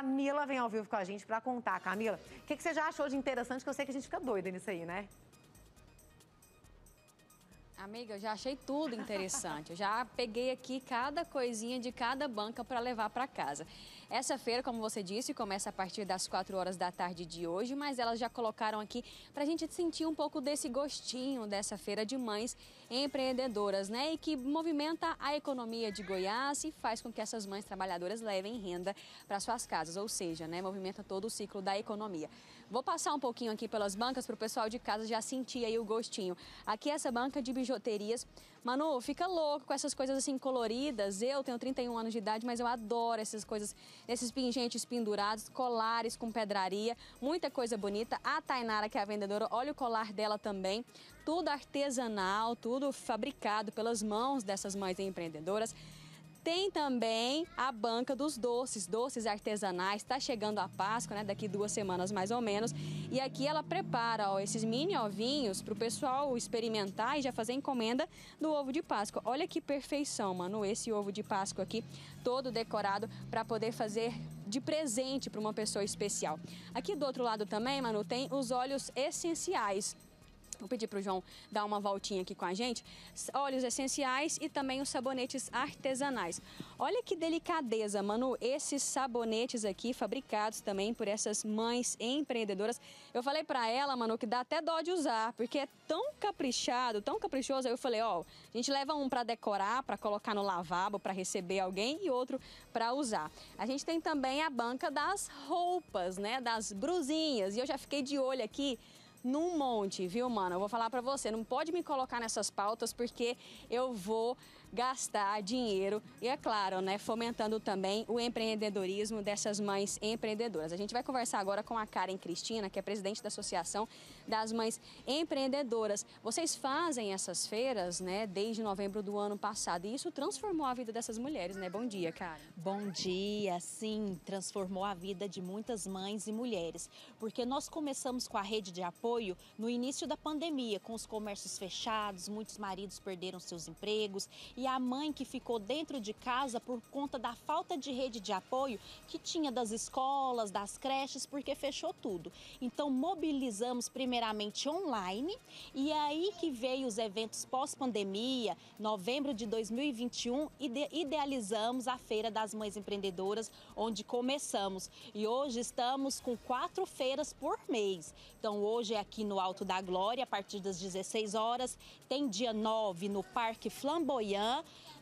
Camila vem ao vivo com a gente para contar. Camila, o que você já achou de interessante, que eu sei que a gente fica doida nisso aí, né? Amiga, eu já achei tudo interessante. Eu já peguei aqui cada coisinha de cada banca para levar para casa. Essa feira, como você disse, começa a partir das 4 horas da tarde de hoje, mas elas já colocaram aqui para a gente sentir um pouco desse gostinho dessa feira de mães empreendedoras, né? E que movimenta a economia de Goiás e faz com que essas mães trabalhadoras levem renda para suas casas, ou seja, né? Movimenta todo o ciclo da economia. Vou passar um pouquinho aqui pelas bancas para o pessoal de casa já sentir aí o gostinho. Aqui essa banca de bijuterias. Manu, fica louco com essas coisas assim coloridas. Eu tenho 31 anos de idade, mas eu adoro essas coisas, esses pingentes pendurados, colares com pedraria, muita coisa bonita. A Tainara, que é a vendedora, olha o colar dela também. Tudo artesanal, tudo fabricado pelas mãos dessas mães empreendedoras. Tem também a banca dos doces, doces artesanais. Está chegando a Páscoa, né? Daqui 2 semanas mais ou menos. E aqui ela prepara, ó, esses mini ovinhos para o pessoal experimentar e já fazer encomenda do ovo de Páscoa. Olha que perfeição, mano, esse ovo de Páscoa aqui, todo decorado para poder fazer de presente para uma pessoa especial. Aqui do outro lado também, mano, tem os óleos essenciais. Vou pedir para o João dar uma voltinha aqui com a gente. Óleos essenciais e também os sabonetes artesanais. Olha que delicadeza, Manu, esses sabonetes aqui, fabricados também por essas mães empreendedoras. Eu falei para ela, Manu, que dá até dó de usar, porque é tão caprichado, tão caprichoso. Aí eu falei, ó, a gente leva um para decorar, para colocar no lavabo, para receber alguém, e outro para usar. A gente tem também a banca das roupas, né, das brusinhas. E eu já fiquei de olho aqui num monte, viu, mano? Eu vou falar pra você, não pode me colocar nessas pautas porque eu vou gastar dinheiro e, é claro, né, fomentando também o empreendedorismo dessas mães empreendedoras. A gente vai conversar agora com a Karen Cristina, que é presidente da Associação das Mães Empreendedoras. Vocês fazem essas feiras, né, desde novembro do ano passado, e isso transformou a vida dessas mulheres, né? Bom dia, Karen. Bom dia, sim, transformou a vida de muitas mães e mulheres, porque nós começamos com a rede de apoio no início da pandemia, com os comércios fechados, muitos maridos perderam seus empregos, e a mãe que ficou dentro de casa por conta da falta de rede de apoio que tinha das escolas, das creches, porque fechou tudo. Então mobilizamos primeiramente online, e aí que veio os eventos pós-pandemia, novembro de 2021, e idealizamos a Feira das Mães Empreendedoras, onde começamos. E hoje estamos com 4 feiras por mês. Então hoje é aqui no Alto da Glória, a partir das 16 horas. Tem dia 9 no Parque Flamboyant,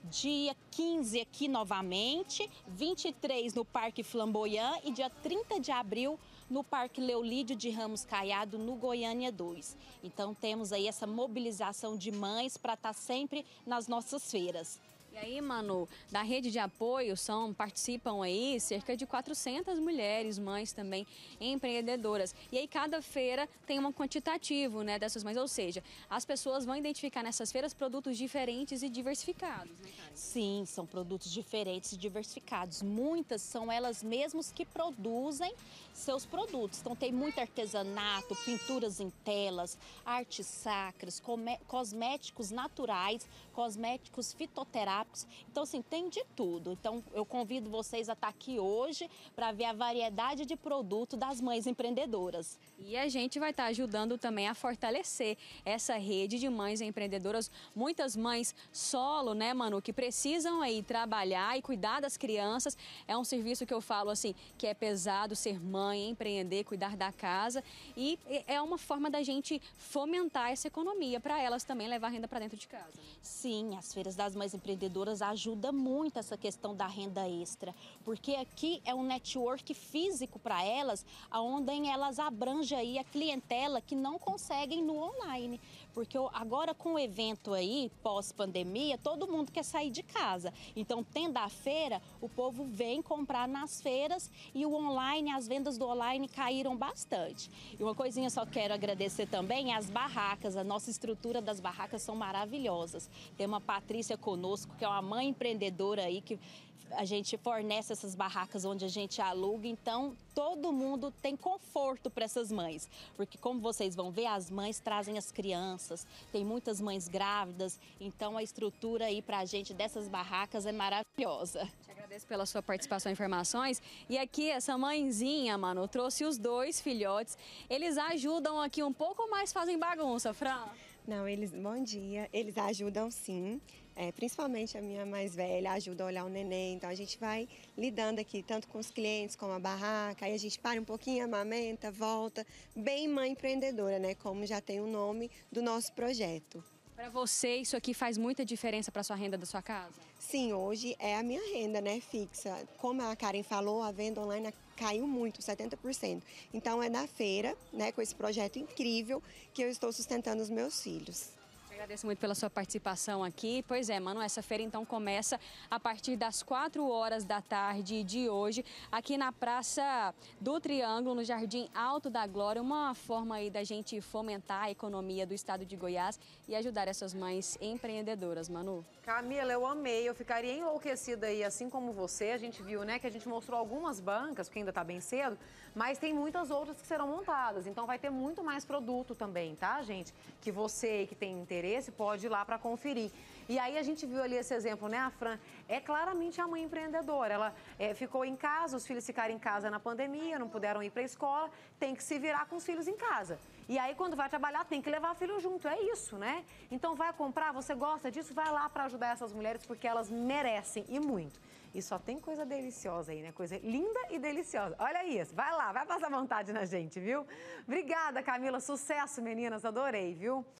dia 15 aqui novamente, 23 no Parque Flamboyant e dia 30 de abril no Parque Leolídio de Ramos Caiado, no Goiânia 2. Então temos aí essa mobilização de mães para estar sempre nas nossas feiras. E aí, Manu, da rede de apoio participam aí cerca de 400 mulheres, mães também empreendedoras. E aí cada feira tem um quantitativo, né, dessas mães, ou seja, as pessoas vão identificar nessas feiras produtos diferentes e diversificados, né, Karen? Sim, são produtos diferentes e diversificados. Muitas são elas mesmas que produzem seus produtos. Então tem muito artesanato, pinturas em telas, artes sacras, cosméticos naturais, cosméticos fitoterápicos. Então, assim, tem de tudo. Então, eu convido vocês a estar aqui hoje para ver a variedade de produto das mães empreendedoras. E a gente vai estar ajudando também a fortalecer essa rede de mães empreendedoras. Muitas mães solo, né, Manu, que precisam aí trabalhar e cuidar das crianças. É um serviço que eu falo, assim, que é pesado ser mãe, empreender, cuidar da casa. E é uma forma da gente fomentar essa economia para elas também, levar renda para dentro de casa, né? Sim, as feiras das mães empreendedoras ajuda muito essa questão da renda extra, porque aqui é um network físico para elas, onde elas abrangem aí a clientela que não conseguem no online, porque agora com o evento aí, pós-pandemia, todo mundo quer sair de casa. Então, tendo a feira, o povo vem comprar nas feiras, e o online, as vendas do online caíram bastante. E uma coisinha só quero agradecer também, as barracas, a nossa estrutura das barracas são maravilhosas. Tem uma Patrícia conosco, que é uma mãe empreendedora aí que a gente fornece essas barracas onde a gente aluga, então todo mundo tem conforto para essas mães, porque como vocês vão ver, as mães trazem as crianças, tem muitas mães grávidas, então a estrutura aí para a gente dessas barracas é maravilhosa. Te agradeço pela sua participação e informações. E aqui essa mãezinha, Manu, trouxe os dois filhotes, eles ajudam aqui um pouco, mas fazem bagunça, Fran? Não, bom dia, eles ajudam sim, principalmente a minha mais velha, ajuda a olhar o neném, então a gente vai lidando aqui, tanto com os clientes, como a barraca, aí a gente para um pouquinho, amamenta, volta, bem mãe empreendedora, né, como já tem o nome do nosso projeto. Para você, isso aqui faz muita diferença para a sua renda da sua casa? Sim, hoje é a minha renda, né, fixa. Como a Karen falou, a venda online caiu muito, 70%. Então é na feira, né, com esse projeto incrível que eu estou sustentando os meus filhos. Agradeço muito pela sua participação aqui. Pois é, Manu, essa feira então começa a partir das 4 horas da tarde de hoje, aqui na Praça do Triângulo, no Jardim Alto da Glória, uma forma aí da gente fomentar a economia do estado de Goiás e ajudar essas mães empreendedoras, Manu. Camila, eu amei, eu ficaria enlouquecida aí, assim como você, a gente viu, né, que a gente mostrou algumas bancas, porque ainda tá bem cedo, mas tem muitas outras que serão montadas, então vai ter muito mais produto também, tá, gente? Que você que tem interesse, pode ir lá para conferir. E aí a gente viu ali esse exemplo, né? A Fran é claramente a mãe empreendedora. Ela ficou em casa, os filhos ficaram em casa na pandemia, não puderam ir para a escola, tem que se virar com os filhos em casa. E aí quando vai trabalhar tem que levar o filho junto, é isso, né? Então vai comprar, você gosta disso, vai lá para ajudar essas mulheres porque elas merecem e muito. E só tem coisa deliciosa aí, né? Coisa linda e deliciosa. Olha isso, vai lá, vai passar vontade na gente, viu? Obrigada, Camila, sucesso, meninas, adorei, viu?